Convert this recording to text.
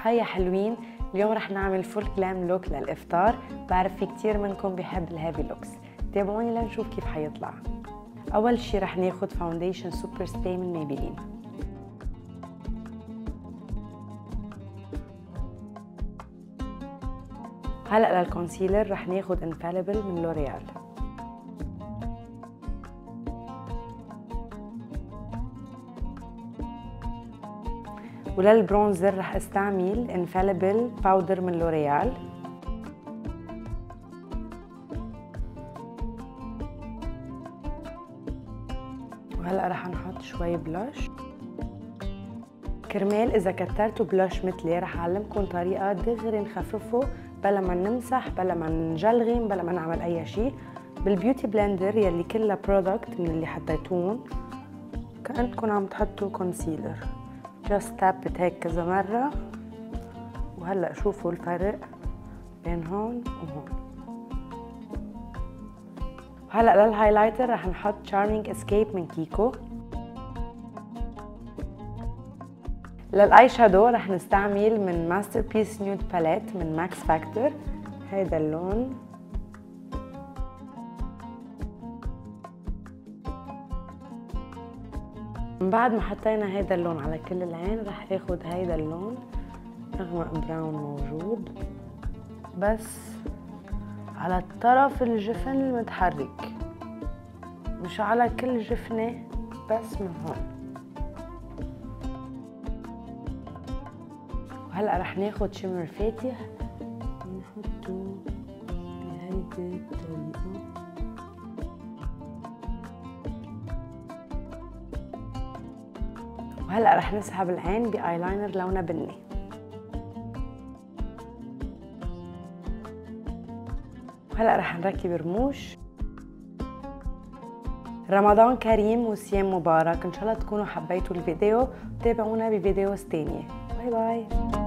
صحية حلوين. اليوم رح نعمل فول كلام لوك للإفطار. بعرف في كتير منكم بيحب الهابي لوكس، تابعوني لنشوف كيف حيطلع. أول شي رح ناخد فاونديشن سوبر ستاي من ميبلين. هلأ للكونسيلر رح ناخد انفاليبل من لوريال. وللبرونزر رح استعمل انفاليبل باودر من لوريال. وهلأ رح نحط شوي بلاش. كرمال إذا كترتوا بلاش مثلي رح أعلمكم طريقة دغري نخففه بلا ما نمسح، بلا ما نجلغم، بلا ما نعمل أي شيء، بالبيوتي بلندر يلي كلها برودكت من اللي حطيتون. كأنكم عم تحطوا كونسيلر، جاست تابت هيك كذا مرة. وهلأ شوفوا الفرق بين هون وهون. هلأ للهايلايتر رح نحط Charming Escape من كيكو. للآي شادو رح نستعمل من ماستر بيس نيود باليت من ماكس فاكتور، هيدا اللون. من بعد ما حطينا هيدا اللون على كل العين رح اخد هيدا اللون اغمق براون موجود بس على الطرف الجفن المتحرك، مش على كل جفنة بس من هون. وهلأ رح ناخد شمر فاتح ونحطه بهيدي الطريقة. وهلأ رح نسحب العين بآيلاينر لونه بني. وهلأ رح نركب رموش. رمضان كريم وصيام مبارك، إن شاء الله تكونوا حبيتوا الفيديو، تابعونا بفيديوز تانية. باي باي.